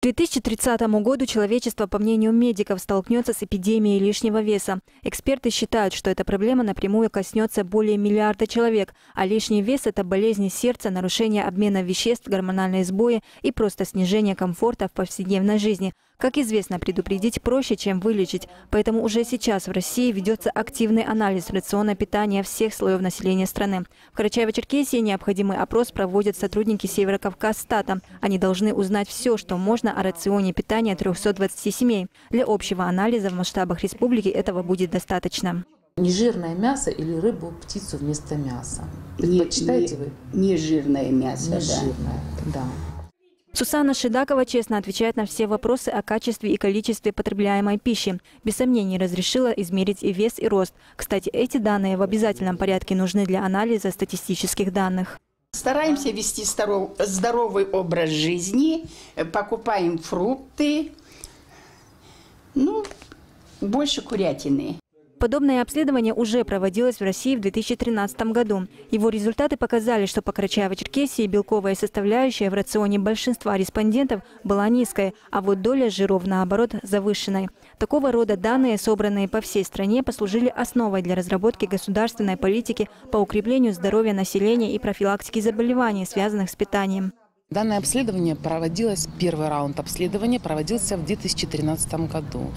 К 2030 году человечество, по мнению медиков, столкнется с эпидемией лишнего веса. Эксперты считают, что эта проблема напрямую коснется более миллиарда человек, а лишний вес – это болезни сердца, нарушение обмена веществ, гормональные сбои и просто снижение комфорта в повседневной жизни. Как известно, предупредить проще, чем вылечить. Поэтому уже сейчас в России ведется активный анализ рациона питания всех слоев населения страны. В Карачаево-Черкесии необходимый опрос проводят сотрудники Северокавказстата. Они должны узнать все, что можно о рационе питания 320 семей. Для общего анализа в масштабах республики этого будет достаточно. Нежирное мясо или рыбу, птицу вместо мяса? Предпочитаете вы? Нежирное мясо, нежирное, да. Сусанна Шидакова честно отвечает на все вопросы о качестве и количестве потребляемой пищи. Без сомнений разрешила измерить и вес, и рост. Кстати, эти данные в обязательном порядке нужны для анализа статистических данных. Стараемся вести здоровый образ жизни, покупаем фрукты, больше курятины. Подобное обследование уже проводилось в России в 2013 году. Его результаты показали, что по Карачаево-Черкесии белковая составляющая в рационе большинства респондентов была низкой, а вот доля жиров, наоборот, завышенной. Такого рода данные, собранные по всей стране, послужили основой для разработки государственной политики по укреплению здоровья населения и профилактике заболеваний, связанных с питанием. Данное обследование проводилось, первый раунд обследования проводился в 2013 году.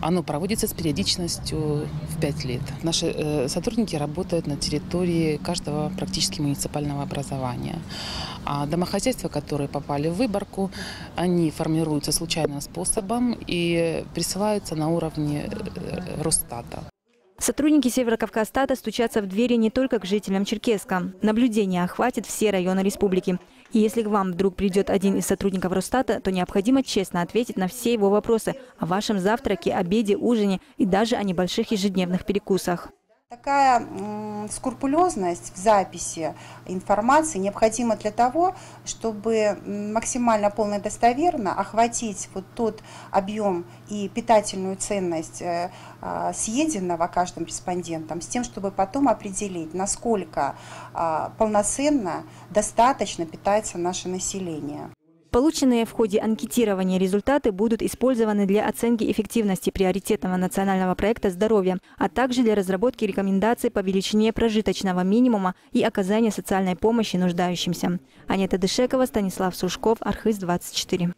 Оно проводится с периодичностью в 5 лет. Наши сотрудники работают на территории каждого практически муниципального образования. А домохозяйства, которые попали в выборку, они формируются случайным способом и присылаются на уровне Росстата. Сотрудники Северокавказстата стучатся в двери не только к жителям Черкесска. Наблюдение охватит все районы республики. И если к вам вдруг придет один из сотрудников Росстата, то необходимо честно ответить на все его вопросы о вашем завтраке, обеде, ужине и даже о небольших ежедневных перекусах. Такая скрупулезность в записи информации необходима для того, чтобы максимально полно и достоверно охватить вот тот объем и питательную ценность съеденного каждым респондентом, с тем, чтобы потом определить, насколько полноценно, достаточно питается наше население. Полученные в ходе анкетирования результаты будут использованы для оценки эффективности приоритетного национального проекта «Здоровье», а также для разработки рекомендаций по величине прожиточного минимума и оказания социальной помощи нуждающимся. Анета Дышекова, Станислав Сушков, Архыз 24.